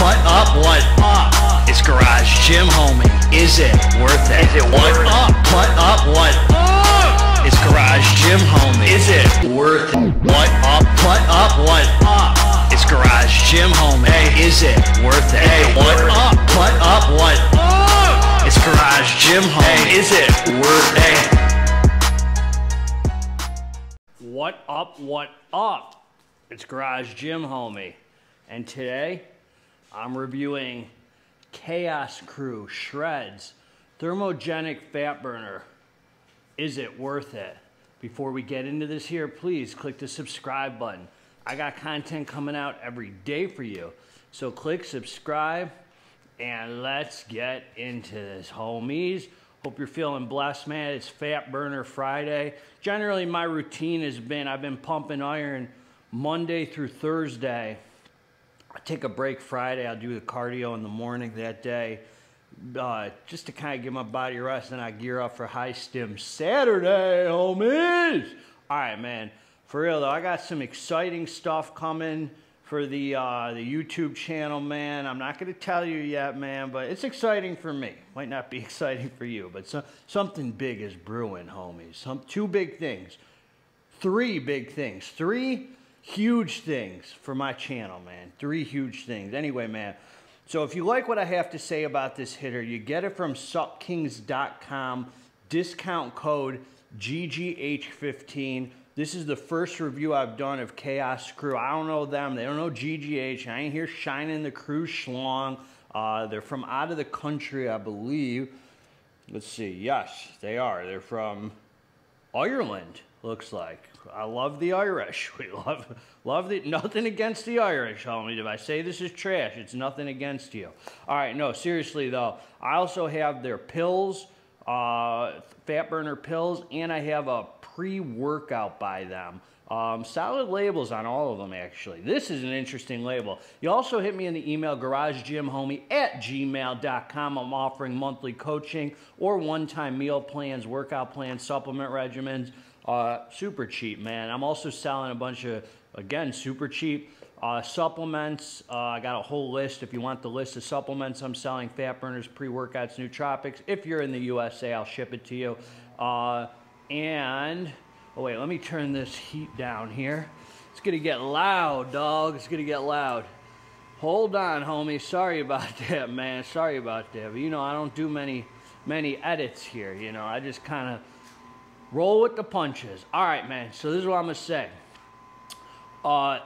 What up, what up? It's Garage Gym Homie. Is it worth it? Is it what worth up? It? What up, what up? It's Garage Gym Homie. Is it worth it? What up, what up, what up? It's Garage Gym Homie. Hey, is it worth it? Hey, what up? What up, what up? It's Garage Gym Homie. Hey, is it worth it? What up, what up? It's Garage Gym Homie. And today, I'm reviewing Chaos Crew Shreds Thermogenic Fat Burner. Is it worth it? Before we get into this here, please click the subscribe button. I got content coming out every day for you. So click subscribe and let's get into this, homies. Hope you're feeling blessed, man. It's Fat Burner Friday. Generally, my routine has been I've been pumping iron Monday through Thursday. I take a break Friday. I'll do the cardio in the morning that day just to kind of give my body rest, and I gear up for high stim Saturday, homies. All right, man. For real, though, I got some exciting stuff coming for the YouTube channel, man. I'm not going to tell you yet, man, but it's exciting for me. Might not be exciting for you, but something big is brewing, homies. Two big things. Three big things. Three huge things for my channel, man. Three huge things. Anyway, man, so if you like what I have to say about this hitter, you get it from suppkingz.com, discount code GGH15. This is the first review I've done of Chaos Crew. I don't know them. They don't know GGH. I ain't here shining the crew schlong. They're from out of the country, I believe. Let's see. Yes, they are. They're from Ireland. Looks like. I love the Irish. We love the, nothing against the Irish, homie. If I say this is trash, it's nothing against you. All right, no, seriously though. I also have their pills, fat burner pills, and I have a pre-workout by them. Solid labels on all of them, actually. This is an interesting label. You also hit me in the email, garagegymhomie@gmail.com. I'm offering monthly coaching or one-time meal plans, workout plans, supplement regimens. Super cheap, man. I'm also selling a bunch of, again, super cheap supplements. I got a whole list. If you want the list of supplements, I'm selling fat burners, pre-workouts, nootropics. If you're in the USA, I'll ship it to you. And, oh wait, let me turn this heat down here. It's gonna get loud, dog. It's gonna get loud. Hold on, homie. Sorry about that, man. Sorry about that. But, you know, I don't do many edits here. You know, I just kind of roll with the punches. All right, man. So this is what I'm going to say.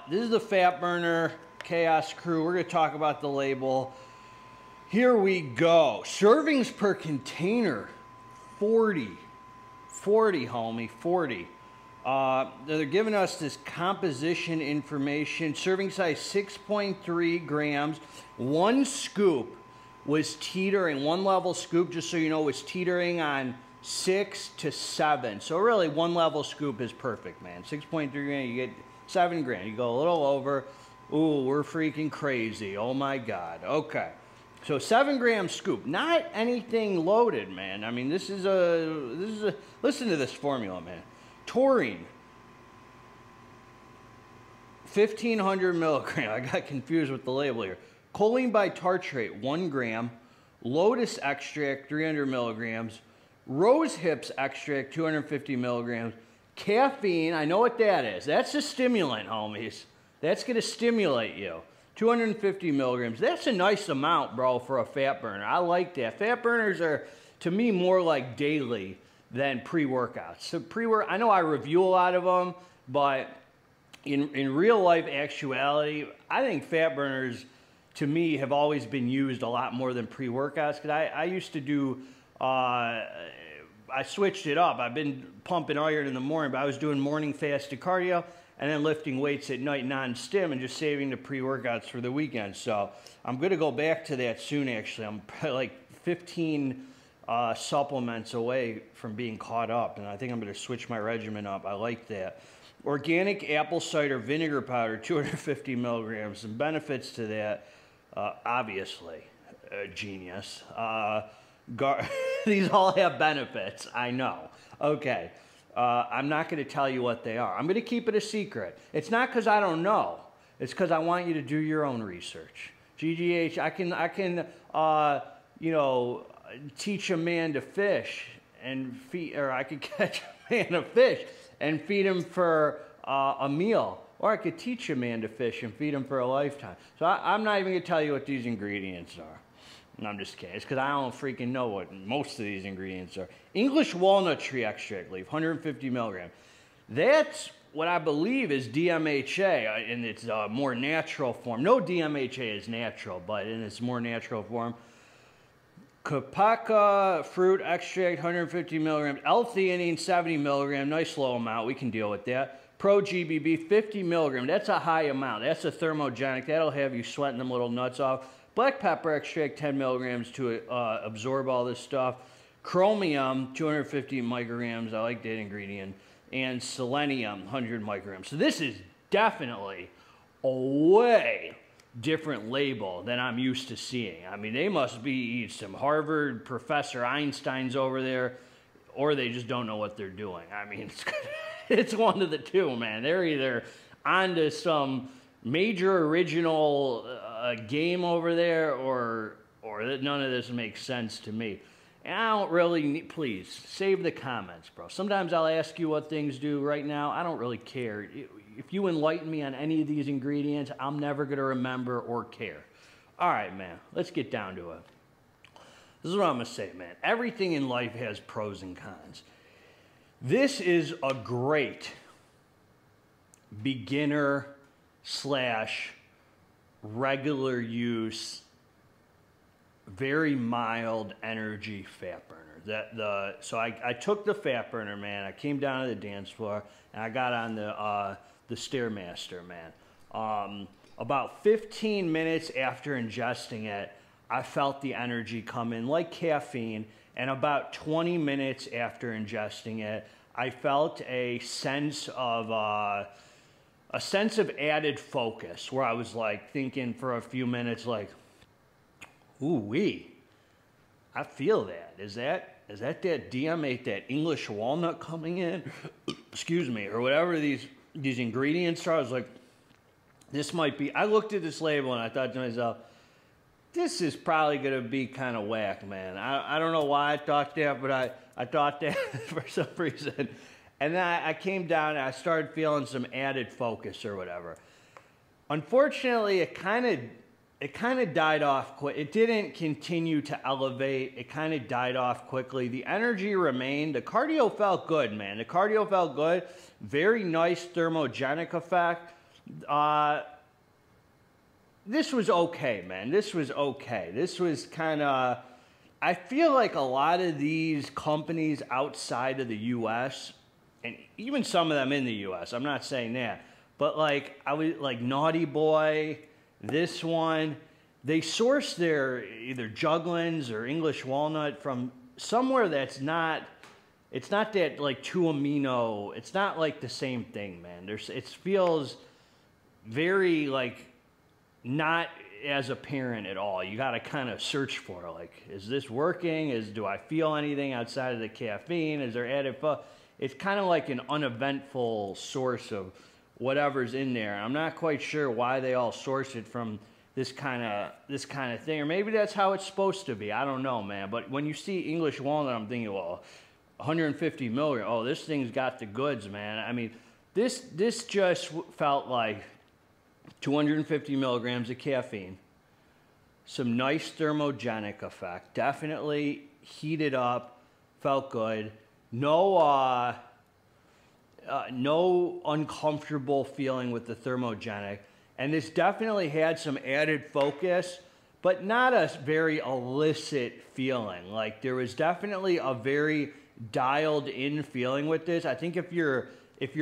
This is the Fat Burner Chaos Crew. We're going to talk about the label. Here we go. Servings per container. 40. 40, homie. 40. They're giving us this composition information. Serving size 6.3 grams. One scoop was teetering. One level scoop, just so you know, was teetering on 6 to 7. So really, one level scoop is perfect, man. 6.3 grand, you get 7 grand. You go a little over. Ooh, we're freaking crazy. Oh my God. Okay. So 7 gram scoop, not anything loaded, man. I mean, this is a, listen to this formula, man. Taurine, 1,500 milligrams. I got confused with the label here. Choline bitartrate, 1 gram. Lotus extract, 300 milligrams. Rose hips extract, 250 milligrams. Caffeine, I know what that is. That's a stimulant, homies. That's going to stimulate you. 250 milligrams. That's a nice amount, bro, for a fat burner. I like that. Fat burners are, to me, more like daily than pre-workouts. So I know I review a lot of them, but in real life actuality, I think fat burners, to me, have always been used a lot more than pre-workouts. Because I used to do... I switched it up. I've been pumping iron in the morning, but I was doing morning fasted cardio and then lifting weights at night non-stim and just saving the pre-workouts for the weekend. So I'm going to go back to that soon, actually. I'm probably like 15 supplements away from being caught up, and I think I'm going to switch my regimen up. I like that. Organic apple cider vinegar powder, 250 milligrams. Some benefits to that, obviously. Genius. These all have benefits, I know. Okay, I'm not going to tell you what they are. I'm going to keep it a secret. It's not because I don't know. It's because I want you to do your own research. GGH. I can you know, teach a man to fish and feed, or I could catch a man a fish and feed him for a meal, or I could teach a man to fish and feed him for a lifetime. So I'm not even gonna tell you what these ingredients are. No, I'm just kidding. It's because I don't freaking know what most of these ingredients are. English walnut tree extract leaf, 150 milligrams. That's what I believe is DMHA in its more natural form. No DMHA is natural, but in its more natural form. Kapaka fruit extract, 150 milligrams. L-theanine, 70 milligrams. Nice low amount. We can deal with that. Pro-GBB, 50 milligrams. That's a high amount. That's a thermogenic. That'll have you sweating them little nuts off. Black pepper extract, 10 milligrams to absorb all this stuff. Chromium, 250 micrograms. I like that ingredient. And selenium, 100 micrograms. So this is definitely a way different label than I'm used to seeing. I mean, they must be some Harvard professor Einstein's over there, or they just don't know what they're doing. I mean, it's one of the two, man. They're either onto some major original game over there, or that none of this makes sense to me. And I don't really need, please save the comments, bro. Sometimes I'll ask you what things do. Right now, I don't really care. If you enlighten me on any of these ingredients, I'm never gonna remember or care. All right, man, let's get down to it. This is what I'm gonna say, man. Everything in life has pros and cons. This is a great beginner / regular use, very mild energy fat burner. So I took the fat burner, man. I came down to the dance floor and I got on the Stairmaster, man. About 15 minutes after ingesting it, I felt the energy come in like caffeine, and about 20 minutes after ingesting it, I felt a sense of added focus, where I was like thinking for a few minutes, like, ooh wee, I feel that. Is that DMHA, that English walnut coming in? Excuse me, or whatever these ingredients are. I was like, this might be. I looked at this label and I thought to myself, this is probably gonna be kind of whack, man. I don't know why I thought that, but I thought that for some reason. And then I came down and I started feeling some added focus or whatever. Unfortunately, it kind of died off quick. It didn't continue to elevate. It kind of died off quickly. The energy remained. The cardio felt good, man. The cardio felt good. Very nice thermogenic effect. This was okay, man. This was okay. This was kind of... I feel like a lot of these companies outside of the U.S., and even some of them in the U.S., I'm not saying that, but like I was like Naughty Boy, this one, they source their either Juglans or English walnut from somewhere that's not, it's not that like two amino, it's not like the same thing, man. It feels very like not as apparent at all. You got to kind of search for like, is this working? Do I feel anything outside of the caffeine? Is there added? It's kind of like an uneventful source of whatever's in there. I'm not quite sure why they all source it from this kind of thing, or maybe that's how it's supposed to be. I don't know, man. But when you see English walnut, I'm thinking, well, 150 milligrams. Oh, this thing's got the goods, man. I mean, this just felt like 250 milligrams of caffeine, some nice thermogenic effect. Definitely heated up, felt good. No uncomfortable feeling with the thermogenic, and this definitely had some added focus, but not a very illicit feeling. Like there was definitely a very dialed in feeling with this. I think if you're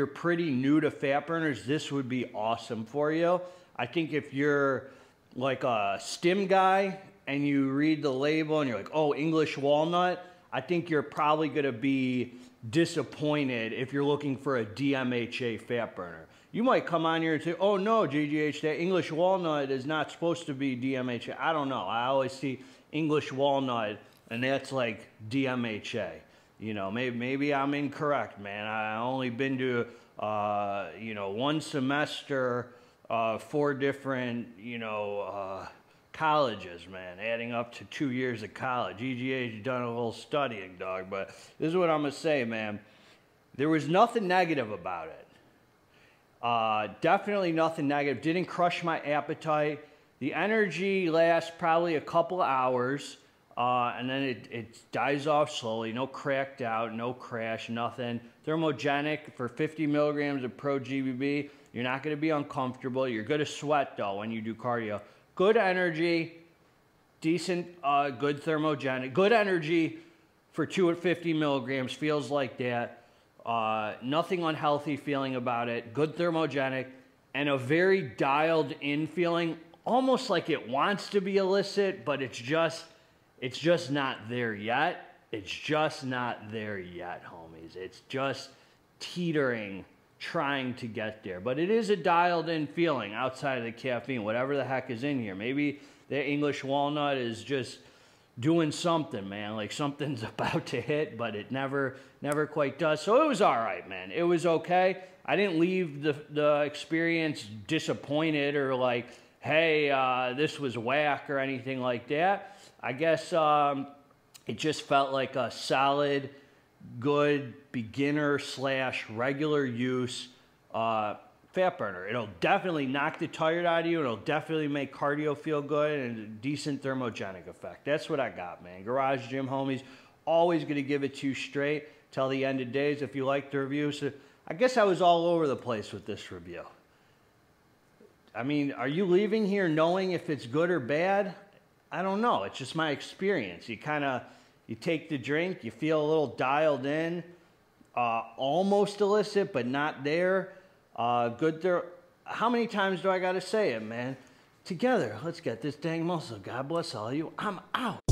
pretty new to fat burners, this would be awesome for you. I think if you're like a stim guy and you read the label and you're like, oh, English walnut, I think you're probably going to be disappointed if you're looking for a DMHA fat burner. You might come on here and say, oh no, GGH, that English walnut is not supposed to be DMHA. I don't know. I always see English walnut and that's like DMHA. You know, maybe I'm incorrect, man. I only been to, one semester, 4 different, colleges, man, adding up to 2 years of college. EGA's done a little studying, dog, but this is what I'm going to say, man. There was nothing negative about it. Definitely nothing negative. Didn't crush my appetite. The energy lasts probably a couple hours, and then it dies off slowly. No cracked out, no crash, nothing. Thermogenic for 50 milligrams of Pro-GBB. You're not going to be uncomfortable. You're going to sweat, though, when you do cardio. Good energy, decent, good thermogenic. Good energy for 250 milligrams, feels like that. Nothing unhealthy feeling about it. Good thermogenic and a very dialed-in feeling, almost like it wants to be illicit, but it's just not there yet. It's just not there yet, homies. It's just teetering, trying to get there. But it is a dialed-in feeling outside of the caffeine, whatever the heck is in here. Maybe the English walnut is just doing something, man. Like something's about to hit, but it never quite does. So it was all right, man. It was okay. I didn't leave the experience disappointed or like, hey, this was whack or anything like that. I guess it just felt like a solid, good beginner/regular use fat burner. It'll definitely knock the tired out of you. It'll definitely make cardio feel good and a decent thermogenic effect. That's what I got, man. Garage Gym Homies, always going to give it to you straight till the end of days. If you liked the review, so I guess I was all over the place with this review. I mean, are you leaving here knowing if it's good or bad? I don't know. It's just my experience. You kind of, you take the drink, you feel a little dialed in, almost illicit, but not there. Good there. How many times do I got to say it, man? Together, let's get this dang muscle. God bless all of you. I'm out.